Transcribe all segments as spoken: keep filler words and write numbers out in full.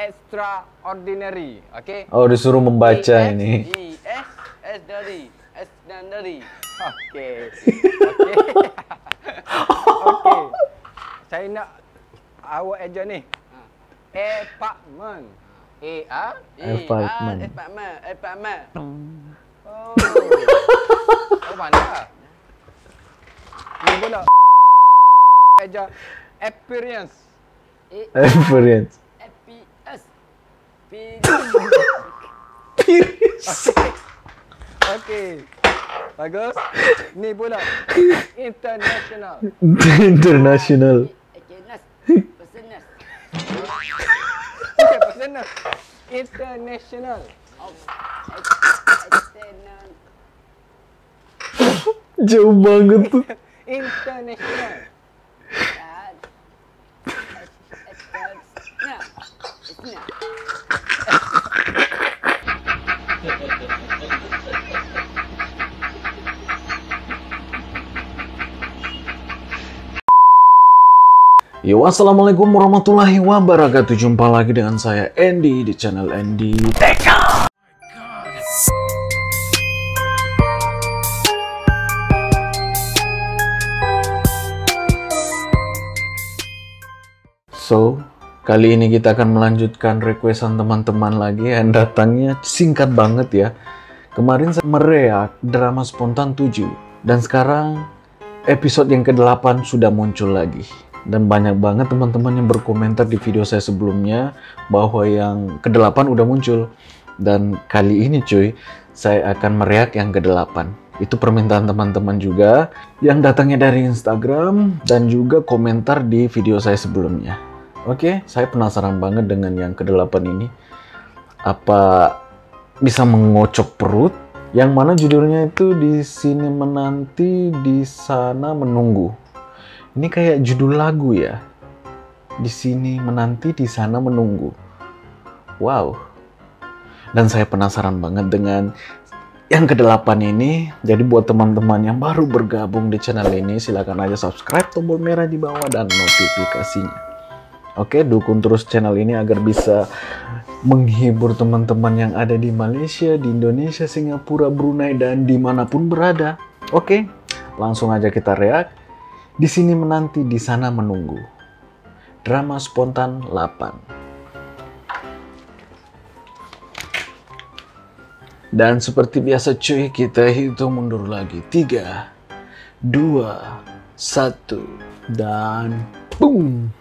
extraordinary. Oke. Okay? Oh, disuruh membaca A -X -G -S ini. Ex extraordinary, extraordinary. Oke. Oke. Oke. Saya nak awak aja nih. Apartment. A A apartment. Apartment, apartment. Oh. Oh, mana? Ni pula aja experience. Experience. P S. P S. Okey. Bagus. Ni pula international. International. Personal. Okay, personal. International. International. Jauh banget tu. International. Yo, assalamualaikum warahmatullahi wabarakatuh. Jumpa lagi dengan saya Endhy di channel Endhy T K. So, kali ini kita akan melanjutkan requestan teman-teman lagi yang datangnya singkat banget ya. Kemarin saya mereak drama spontan tujuh dan sekarang episode yang kedelapan sudah muncul lagi. Dan banyak banget teman-teman yang berkomentar di video saya sebelumnya bahwa yang kedelapan udah muncul. Dan kali ini cuy, saya akan mereak yang kedelapan. Itu permintaan teman-teman juga yang datangnya dari Instagram dan juga komentar di video saya sebelumnya. Oke, saya penasaran banget dengan yang kedelapan ini. Apa bisa mengocok perut? Yang mana judulnya itu di sini menanti, di sana menunggu. Ini kayak judul lagu ya. Di sini menanti, di sana menunggu. Wow. Dan saya penasaran banget dengan yang kedelapan ini, jadi buat teman-teman yang baru bergabung di channel ini, silahkan aja subscribe tombol merah di bawah dan notifikasinya. Oke, dukung terus channel ini agar bisa menghibur teman-teman yang ada di Malaysia, di Indonesia, Singapura, Brunei, dan dimanapun berada. Oke, langsung aja kita react. Di sini menanti, di sana menunggu. Drama spontan delapan. Dan seperti biasa cuy, kita hitung mundur lagi. tiga, dua, satu, dan boom!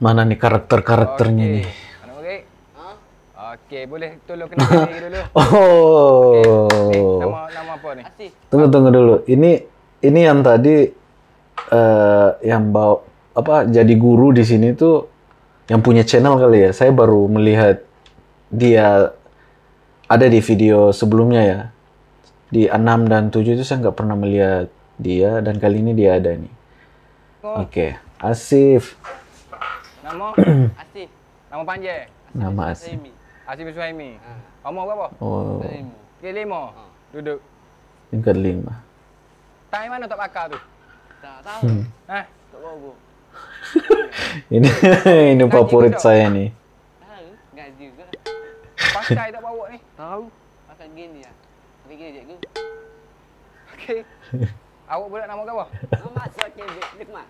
Mana nih karakter-karakternya okay. Nih? Oke, huh? Okay, boleh tolong kenalkan diri dulu. Oh. Okay. Eh, nama, nama apa nih? Asif. Tunggu, tunggu dulu. Ini... Ini yang tadi uh, yang bawa apa jadi guru di sini tuh yang punya channel kali ya. Saya baru melihat dia ada di video sebelumnya ya. Di enam dan tujuh itu saya nggak pernah melihat dia dan kali ini dia ada nih. Oh. Oke, okay. Asif. Nama Asif. Nama panjang. Nama Asif. Asif Suhaimi. Umur berapa? Oh. Kelima. Duduk. Tingkat lima. Tangan mana tak bakar tu? Tak tahu. Hmm. Hah? Tak tahu. Ini ini favorit saya ni. Tahu? Gaji ke? Pakai tak bawa ni? Tahu. Pakai gini lah. Pakai gini je ke? Okey. Awak boleh nama kau apa? Muhammad Syakir Lukman.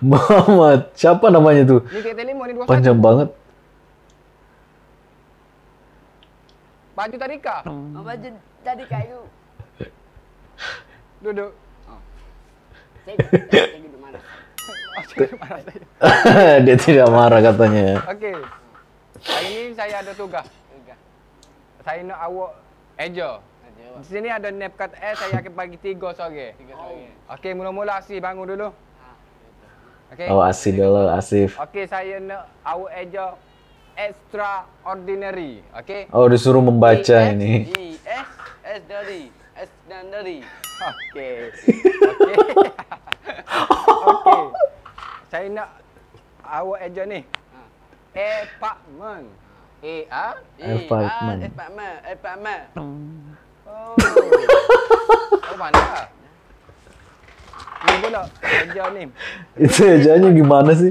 Muhammad. Siapa namanya tu? Ni kereta limo ni dua satu. Panjang banget. Baju tadika? Baju tadika itu. Duduk. Saya duduk marah. Dia tidak marah katanya. Okey. Hari ini saya ada tugas. Tugas. Saya nak awak eja. Di sini ada nap kat air, saya akan bagi tiga sore. Tiga sore. Okey, mula-mula Asif bangun dulu. Okey. Oh, Asif dulu, Asif. Okey, saya nak awak eja extraordinary. Okey. Oh, disuruh membaca ini. E S extraordinary. Extraordinary. Okey. Okey. Okey. Saya nak awak aja ni. Apartment. A A. Apartment. Apartment. Apartment. Oh. Oh, mana? Ni pula ajar ni. Itu ajarnya gimana sih?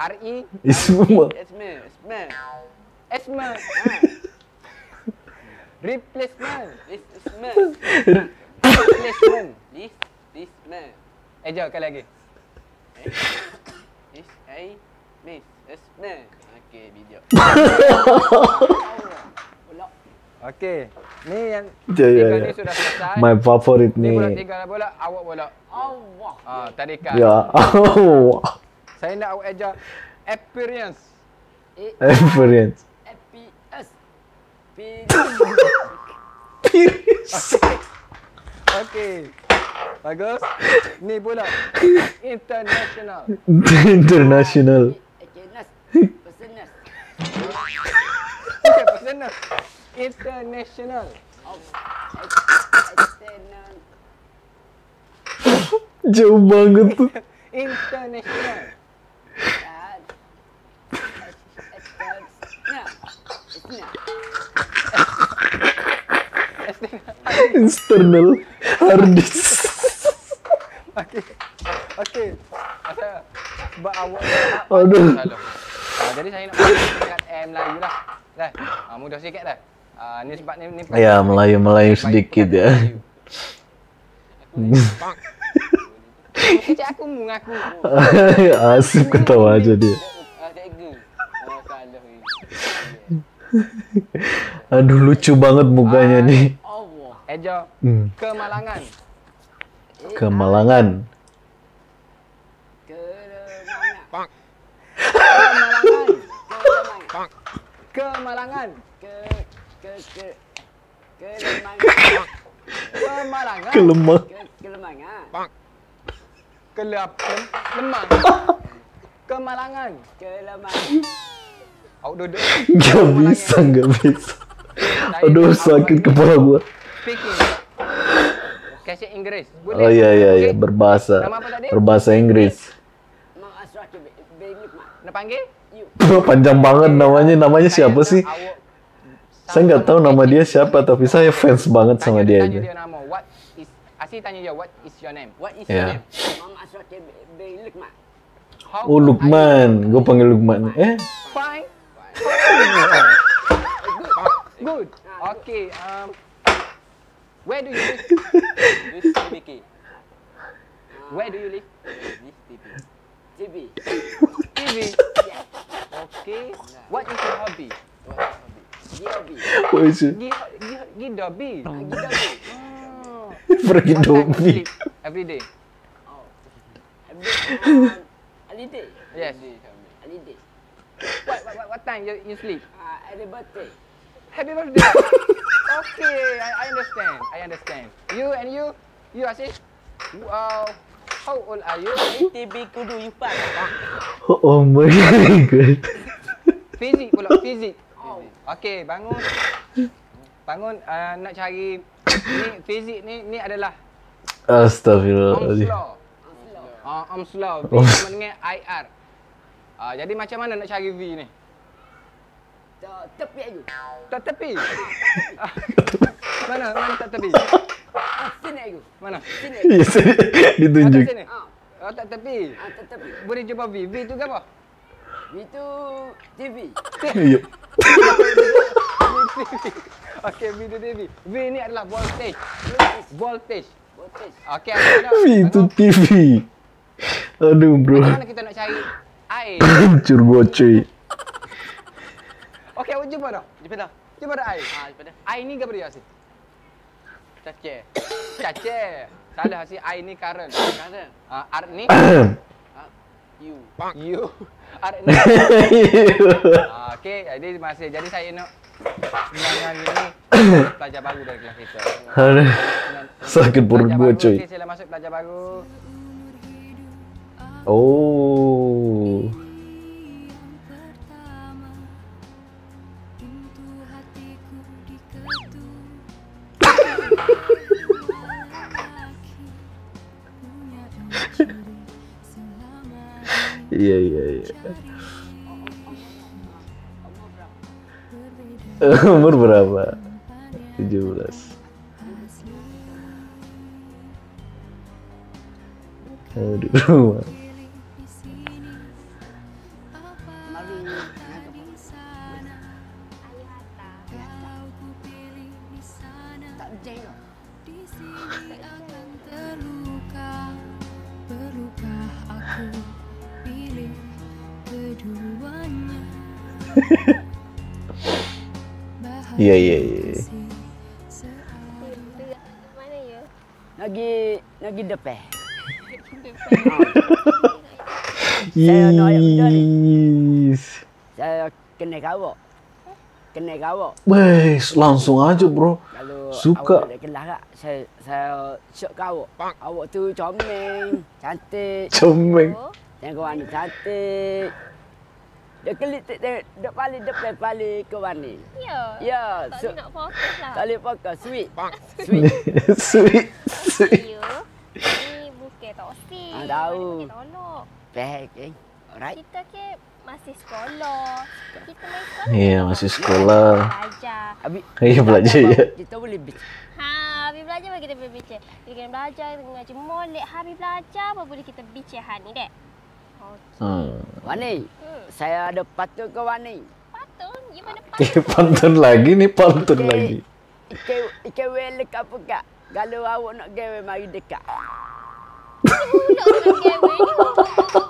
R I Isma. Isma. Isma. Isma. Replacement. Isma. Replacement. This this man. Ajar sekali lagi. Is I miss Isma. Okey, video. Okey, ni yang tiga yeah, yeah. ni sudah selesai. My favorite ni. Bola tiga bola, awak bola. Allah. Ah, tarikan. Ya. Oh. Saya nak awak ajar experience. Experience. P S. P S. Okey. Bagus. Ni bola international. International. Personal. Okay, personal. International. Jauh banget tuh. International. External hardis. Okey, okey. Saya sebab awak salah. Jadi saya nak dekat M Melayu lah. Dah. Ah, mudah sikit dah. Uh, ni sebab ni, ni ya, Melayu-Melayu sedikit ya. Kecik aku mengaku. Asif ketawa aja dia. Aduh, lucu banget mukanya nih. Ejo, kemalangan. Kemalangan. Kemalangan. Kemalangan. Kemalangan. Ke ke kelemangan kelemang kelemangan kelap lemang kemalangan kelemangan au duduk enggak bisa enggak bisa aduh sakit kepala gua bahasa Inggris oh iya iya iya berbahasa berbahasa Inggris nak panggil panjang banget namanya namanya siapa sih. Saya enggak tahu nama dia siapa tapi saya fans banget sama dia aja. Tanya dia nama. What is Asih tanya dia what is your name? What is your name? Mama Ashraf bin Lukman. Oh Lukman, gua panggil Lukman. Eh? Fine. Good. Okay. Um Where do you live? This T P K. Where do you live? This T P K. T P K. T P K. Okay. What is your hobby? Gidobi. What is it? Gidobi. Gidobi. Oh. Pergi dobi. Every day. Oh. Every day. Yes. Every day. What what what time you you sleep? Ah, uh, every birthday. Happy birthday. Okay, I, I understand. I understand. You and you, you Asif. Uh, how old are you? T B kudu empat. Oh my god. Fizik pula, fizik. Okey, bangun. Bangun uh, nak cari ni fizik ni ni adalah astagfirullahalazim. Ah, amsla. V sama dengan I R. Ah, jadi macam mana nak cari V ni? Tak tepi aku. Tak tepi. Mana? Mana tak tepi? Sini aku. Mana? Sini. Ditunjuk. Ah, tak tepi. Ah, tak tepi. Boleh jumpa V. V tu apa? V tu T V. Ya. Okey, video T V. V ni adalah voltage. Voltage. Voltage. Okey, V itu T V. Aduh bro. Macam mana kita nak cari air? Curgoce. Okey, awak jumpa dah. Jumpa dah. Jumpa dah air. Ha, jumpa dah. Air ni ke apa dia Asif? Cace. Cace. Salah Asif, air ni current. Current. Ah, R ni you. You. R ni. Ah, okey, jadi masih jadi saya nak dengan ini pelajar baru dari kelas kita. Aduh. Sakit perut gua cuy. Okey, sila masuk pelajar baru. Oh. Iya iya iya. Umur berapa? tujuh belas. di rumah. Iya iya iya. Mana ya? Lagi lagi depan. Saya noyak betul. Saya kena kawak. Kena kawak. Wes, langsung aja bro. Kalau suka awak kelah, saya saya syok kawak. Awak tu comel, cantik. Comel. Tengok anak cantik. Dia kelip dia paling depan paling ke mana? Ya. Ya, so, tak boleh nak fokus lah. Tak boleh fokus, sweet. Sweet. Sweet. Sweet. Ya. Ni bukan toksi. Ah, tahu. Bukan tolok. Baik, eh. Alright. Kita ke masih sekolah. Kita main sekolah. Ya, yeah, masih sekolah. Belajar. Abi, kita belajar ya. Kita boleh bincang. Ha, habis belajar baru kita boleh bincang. Kita kena belajar, kita kena ngaji molek. Habis belajar baru boleh kita bincang hal ni, dek. Okay. Hmm. Wani, hmm. saya ada pantun ke Wani? Pantun? Gimana pantun? Eh, pantun lagi ni, pantun okay. lagi. Ike, ike wele kak pekak. Kalau awak nak gawe, mari dekat.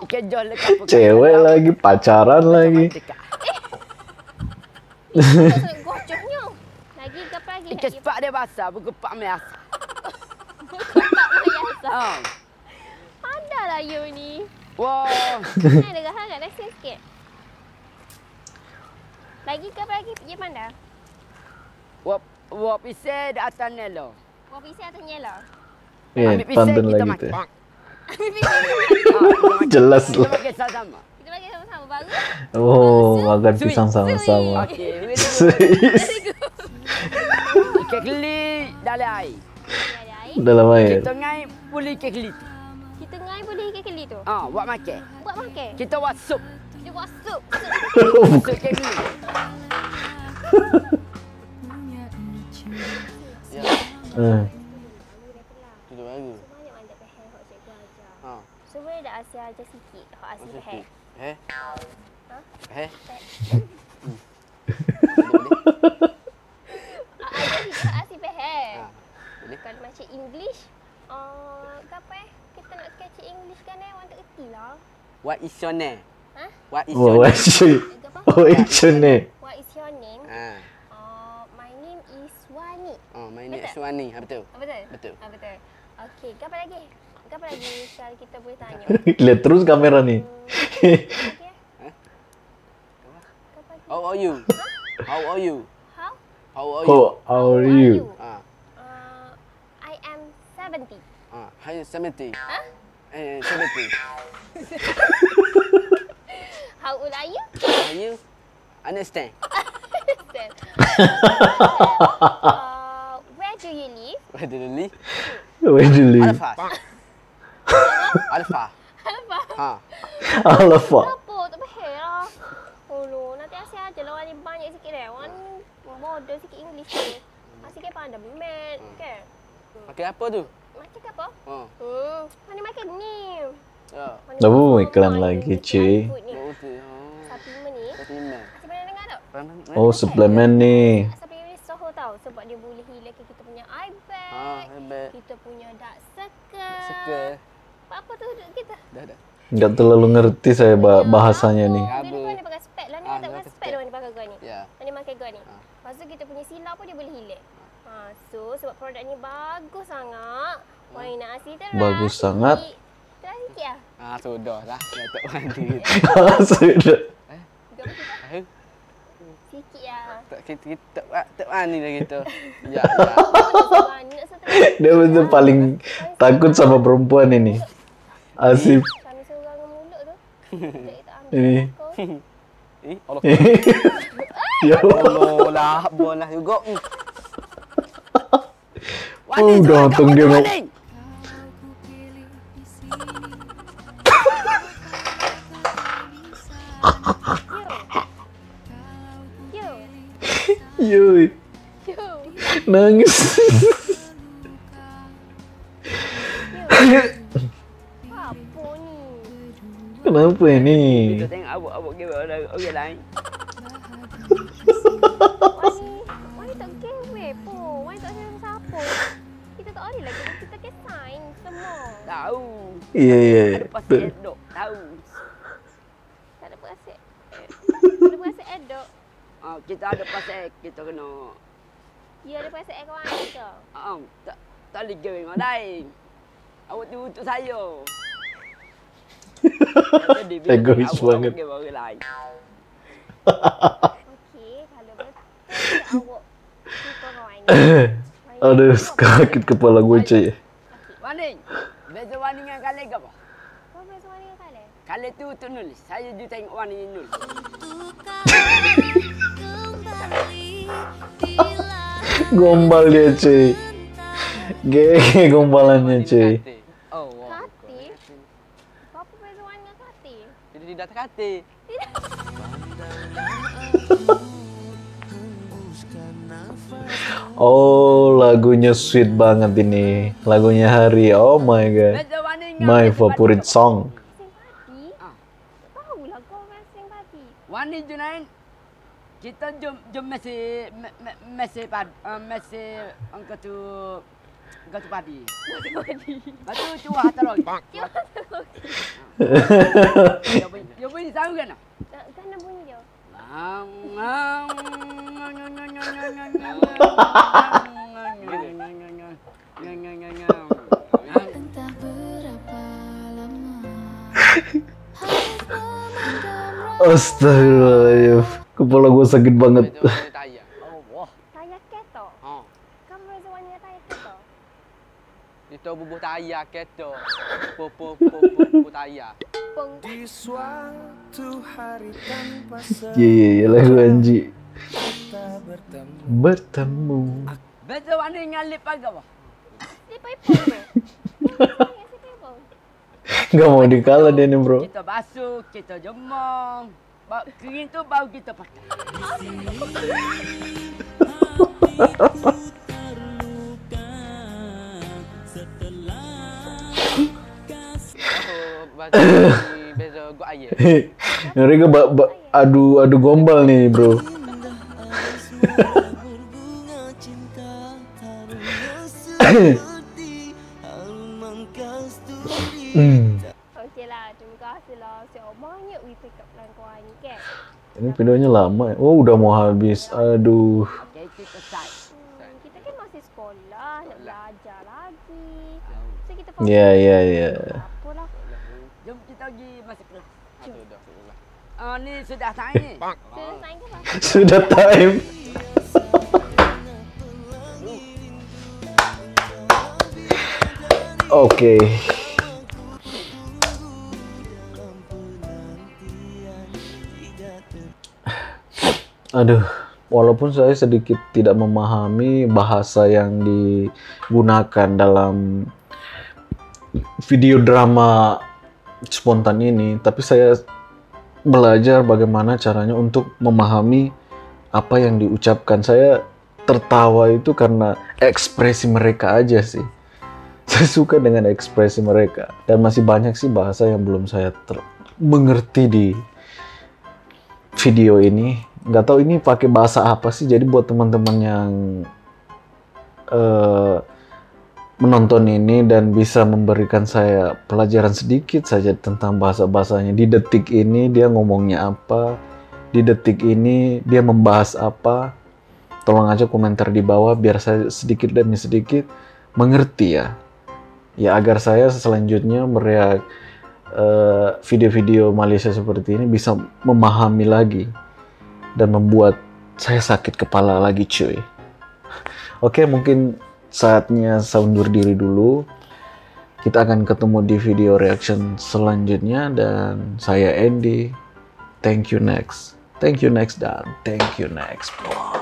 Ike jol lekak pekak. Cewek lagi, pacaran lagi. Ike gocoknya. Lagi ke pagi. Ike sepak dia basah, bergepak melas. Bergepak melas. Padahlah you ni. Wow. Kan ada gahang nak rasa sikit. Lagi ke lagi pergi mana? Wap wap pisah di atas nelo. Wap pisah atas nelo. Eh, pantun lagi tu. Jelas lah. Kita makan sama-sama. Kita makan sama-sama baru. Oh, makan pisang sama-sama. Okey, very good. Kekli dalam air. Dalam air. Kita ngai boleh kekli. Kita ngai boleh ikan keli tu? Ah, buat makan. Buat makan? Kita buat sup. Kita buat sup. Sup keli. Eh. Duduk lagi. Sebenarnya anda pahal hok cikgu ajar. Ha. Sebenarnya dah asyik ajar sikit. Hok asyik pahal. Eh? Ha? Eh? Ajar sikit asyik pahal. Kalau macam English, apa eh? Kita nak kecik English kan eh, orang tak erti lah. What is your name? Ha? What is your name? What is your name? What is your name? Ah, my name is Wani. Oh, my name is Wani. Ha, betul. Betul? Betul. Ha, betul. Okey, apa lagi? Apa lagi kalau kita boleh tanya? Lihat terus kamera ni. How are you? How are you? How? How are you? How are you? Ah. I am seventy. Ah, hanya seventy. Hah? Eh, seventy. How old are you? Are you? Understand? Understand. Uh, where do you live? Where do you live? Where do you live? Alpha. Alpha. Alpha. Ha. Alpha. Apa? Tak payah lah. Oh, loh. Nanti asyik aja lah. Orang ni banyak sikit lah. Orang ni bodoh sikit English ni. Asyik kan pandai math, kan? Pakai apa tu? Makan apa? Ha. Hmm. Mana makan ni? Ya. Dah iklan lagi, cuy. Suplemen ni. Suplemen. Cuba dengar tak? Oh, suplemen ni. Suplemen soho tau sebab dia boleh hilangkan kita punya eye bag. Kita punya dark circle. Circle. Apa tu kita? Dah dah. Enggak terlalu ngerti saya bahasanya ni. Dia ni pakai spek lah ni, tak pakai spek lah ni pakai gua ni. Ni pakai gua ni. Pasal kita punya sinar pun dia boleh hilang. Ha, so sebab produk ni bagus sangat. Warna asli terang. Bagus sangat. Terang sikit lah. Ah, sudah lah. Saya tak mandi. Sudah. Eh? Eh? Sikit lah. Tak, kita, kita tak mandi lah kita. Ya, ya. Dia betul paling takut sama perempuan ini. Asif. Kami seorang mulut tu. Ini. Eh, Allah. Ya Allah lah. Bola juga. Oh, ganteng dia mau. Yoi. Nangis. Wow, Kenapa ni? Kita tengok awak-awak game orang lain. Wani tak game pun. Wani tak sayang siapa. Kita tak ada lagi. Kita ke sign semua. Tahu. Ya, ya. Pasti edok. Tahu. Tak ada perasaan. Tak ada perasaan edok. Ah, kita ada perasaan kita kena. Ya, ada perasaan kawan kita. Ah, tak tak ada game orang lain. Awak tu untuk saya. Tegoris banget. Okey, kalau betul awak suka orang. Aduh, sakit kepala gue cik. Waning. Beza waning dengan kale ke apa? Kau beza waning dengan kale? Kale tu tu nulis. Saya je tengok waning nulis. Gombal dia cik. Gege gombalannya cik. Tidak terkati. Tidak. Oh, lagunya sweet banget ini. Lagunya Hari. Oh my god. My favorite song. Tahu lah kau masing padi. Wani Junaid. Kita jom jom masih masih padi masih angkat tu angkat tu padi. Padi. Batu cuah terus. Dia bunyi tahu kan? Tak, kena bunyi dia. Entah berapa lama. Astagfirullah. Kepala gua sakit banget. Tayak keto. Kamu bersuara tayak keto. Itu bubuh tayak keto. Popo popo tayak. Di suatu hari tanpa sengaja. Ye, lagu Anji. Bertemu. Betul anda ngalip agak apa? Sipai pun. Enggak mau dikalah dia ni bro. Kita basuh, kita jemong. Bau kering tu bau kita pakai. Bezo gua aye. Mereka adu adu gombal nih, bro. Okeylah, terima kasihlah. Saya omongnya we pick up plan kau ni kan. Ini videonya lama. Oh, udah mau habis. Aduh. Kita kan masih sekolah, nak belajar lagi. So kita fokus. Ya, ya, ya. Jom kita pergi masuk kelas. Ah, ni sudah time. Sudah time ke apa? Sudah time. Okey. Aduh, walaupun saya sedikit tidak memahami bahasa yang digunakan dalam video drama spontan ini, tapi saya belajar bagaimana caranya untuk memahami apa yang diucapkan. Saya tertawa itu karena ekspresi mereka aja sih. Saya suka dengan ekspresi mereka, dan masih banyak sih bahasa yang belum saya mengerti di video ini. Nggak tahu ini pakai bahasa apa sih, jadi buat teman-teman yang uh, menonton ini dan bisa memberikan saya pelajaran sedikit saja tentang bahasa-bahasanya. Di detik ini dia ngomongnya apa, di detik ini dia membahas apa, tolong aja komentar di bawah biar saya sedikit demi sedikit mengerti ya. Ya agar saya selanjutnya mereak uh, video-video Malaysia seperti ini bisa memahami lagi dan membuat saya sakit kepala lagi cuy. Oke, mungkin saatnya saya undur diri dulu. Kita akan ketemu di video reaction selanjutnya. Dan saya Endhy. Thank you next. Thank you next dan thank you next. Bye.